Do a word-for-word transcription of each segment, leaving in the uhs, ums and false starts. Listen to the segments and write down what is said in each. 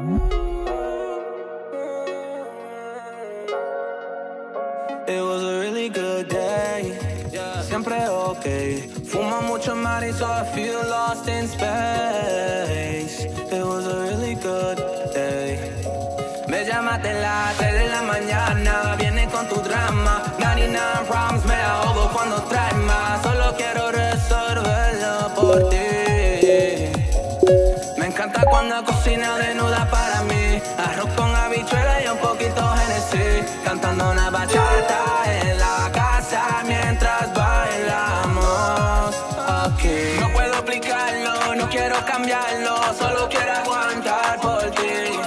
It was a really good day, siempre okay. Fumo mucho mari, so I feel lost in space. It was a really good day. Me llamaste a las tres de la mañana, vienes con tu drama. ninety-nine problems me ahogo cuando traes más. Solo quiero resolverlo por ti. Cuando cocina desnuda para mí, arroz con habichuela y un poquito Genesis, cantando una bachata en la casa mientras bailamos aquí. No puedo explicarlo, no quiero cambiarlo, solo quiero aguantar por ti.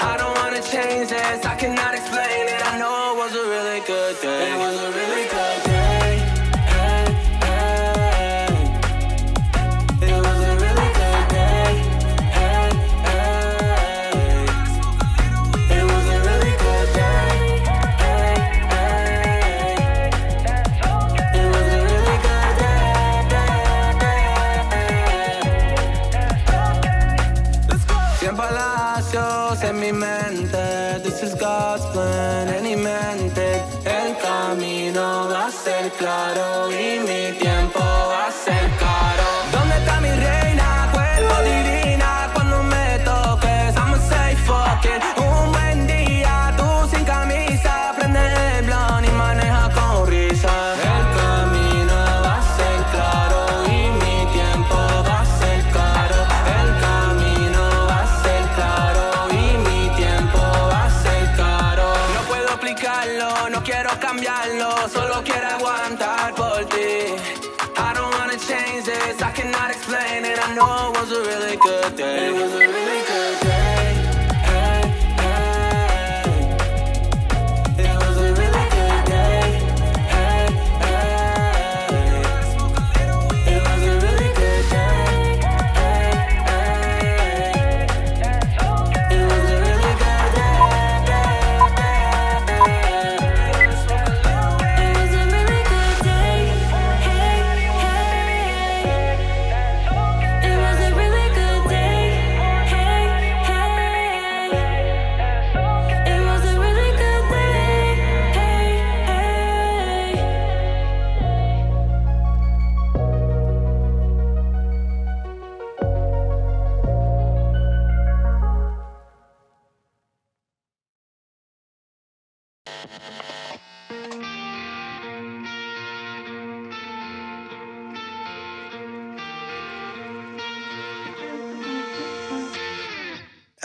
I don't wanna change this, I cannot explain it. I know it was a really good day. It was a really good day. En mi mente, this is God's plan. En mi mente, el camino va a ser claro y mi tiempo va a ser caro. ¿Dónde está mi reina? Cuerpo divina. Cuando me toques, I'ma say fuck it. Un buen día, tú sin camisa, prende el blunt y maneja con risa. El camino va a ser claro y mi tiempo va a ser caro. El camino va a ser claro. No quiero cambiarlo, solo quiero aguantar por ti. I don't wanna change this, I cannot explain it. I know it was a really good day. It was a really good day.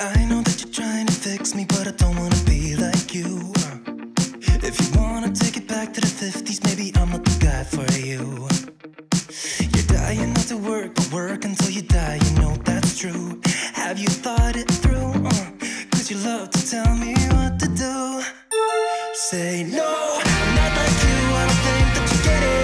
I know that you're trying to fix me, but I don't want to be like you. If you want to take it back to the fifties, maybe I'm not the guy for you. You're dying not to work, but work until you die, you know that's true. Have you thought it through? Uh, Cause you love to tell me what to do. Say no, I'm not like you, I don't think that you get it.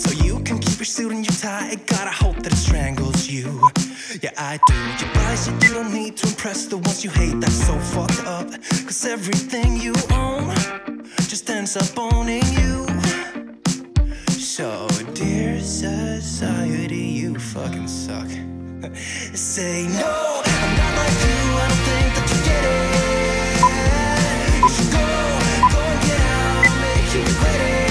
So you can keep your suit and your tie, gotta hope that it strangles you. Yeah, I do. You buy shit you don't need to impress the ones you hate, that's so fucked up. Cause everything you own just ends up owning you. So dear society, you fucking suck. Say no, I'm not like you, I don't think that you get it. You should go, go and get out and make you regret it.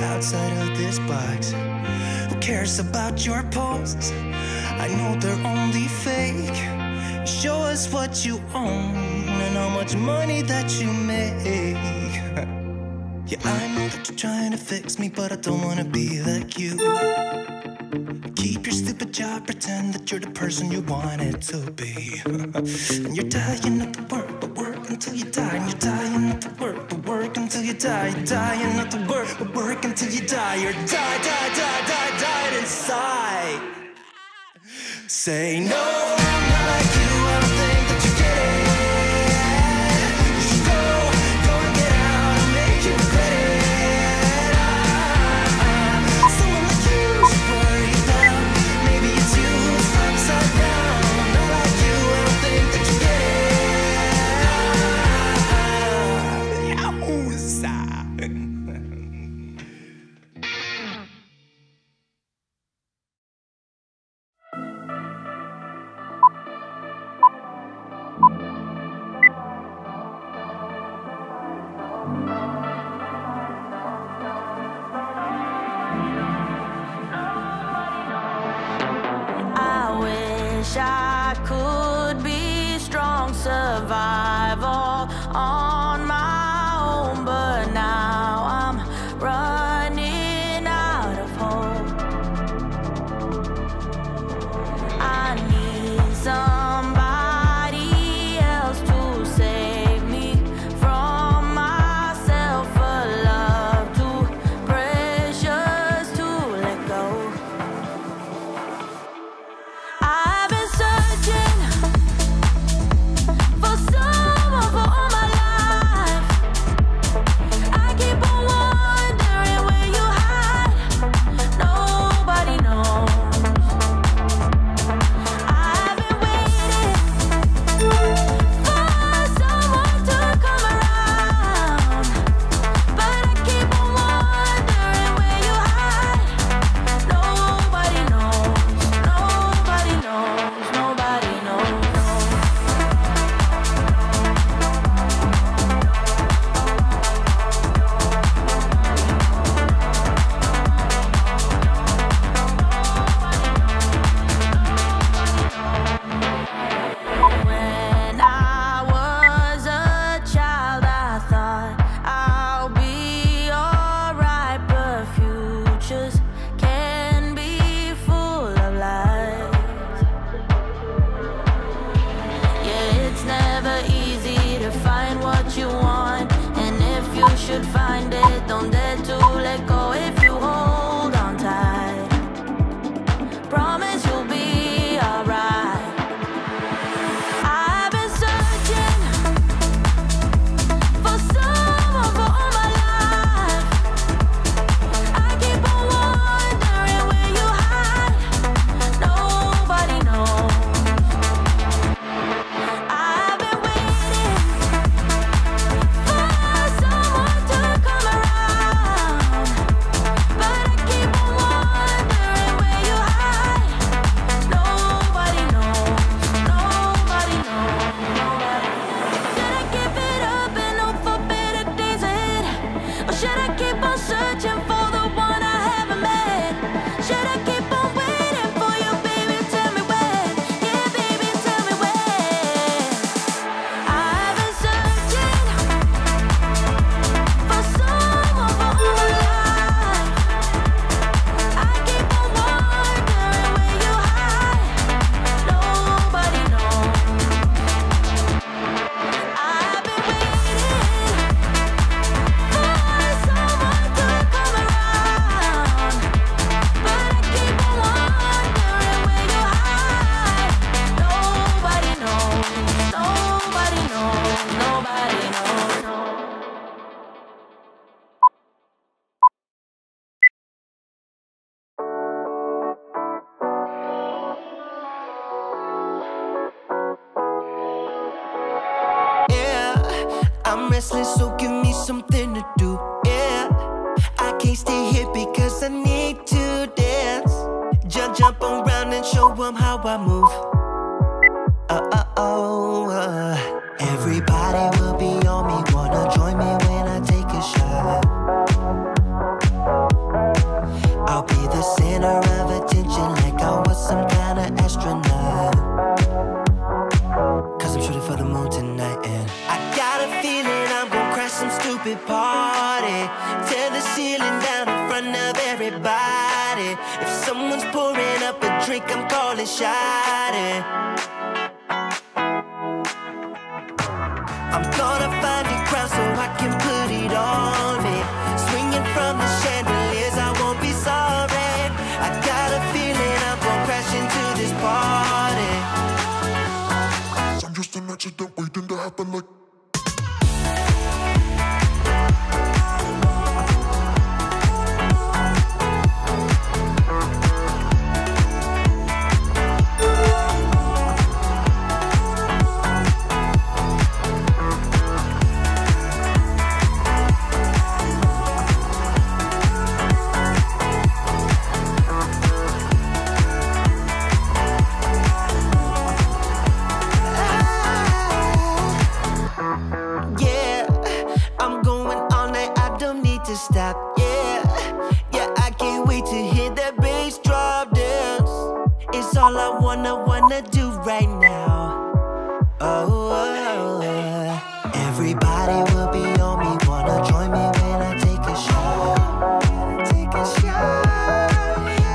Outside of this box, who cares about your posts? I know they're only fake. Show us what you own and how much money that you make. Yeah, I know that you're trying to fix me, but I don't wanna be like you. Keep your stupid job, pretend that you're the person you wanted to be. And you're dying not to work, but work until you die. And you're dying not to work, but work until you die. You're dying not to work, but work until you die. You're die, die, die, die, died inside. Say no, I'm not like you, I don't think that you get it. You should go, go and get out and make you regret it. ah, ah. Someone like you should worry about. Maybe it's you who's upside down. I'm not like you, I don't think that you get it. ah, ah, ah. Yowza. I wish I could be strong, survive all on my own, but now I'm running out of hope. I need somebody else to save me from myself, a love too precious to let go. I should find it, don't dare to let go. If you hold on tight, promise you'll be alright. I've been searching for someone for all my life. I keep on wondering where you hide, nobody knows. I've been waiting for restless, so give me something to do, yeah. I can't stay here because I need to dance. Jump, jump around and show them how I move. Uh oh, oh, uh. Everybody will be on me, wanna join me when I take a shot. I'll be the center of attention like I was some kind of astronaut. If someone's pouring up a drink, I'm calling shot in. I'm gonna find a crowd so I can put it on it. Swinging from the chandeliers, I won't be sorry. I got a feeling I'm gonna crash into this party. I'm just an accident waiting to happen like. Stop, yeah, yeah, I can't wait to hear that bass drop dance. It's all I wanna, wanna do right now. Oh, oh, oh. Everybody will be on me, wanna join me when I take a shot. Take a shot.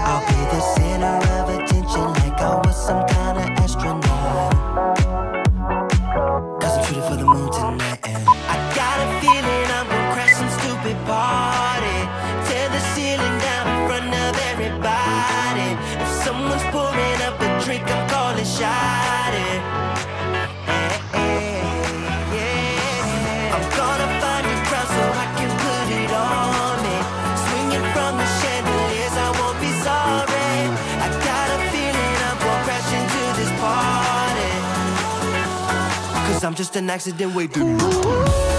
I'll be the center of attention like I was some kind of astronaut. Cause I'm shooting for the moon tonight, and I got a feeling I'm gonna crash some stupid bar. Pouring up a drink, I'm calling shot in. Hey, hey, yeah. I'm gonna find a crowd so I can put it on me. Swinging from the chandeliers, I won't be sorry. I got a feeling I'm gonna crash into this party. Cause I'm just an accident waiting.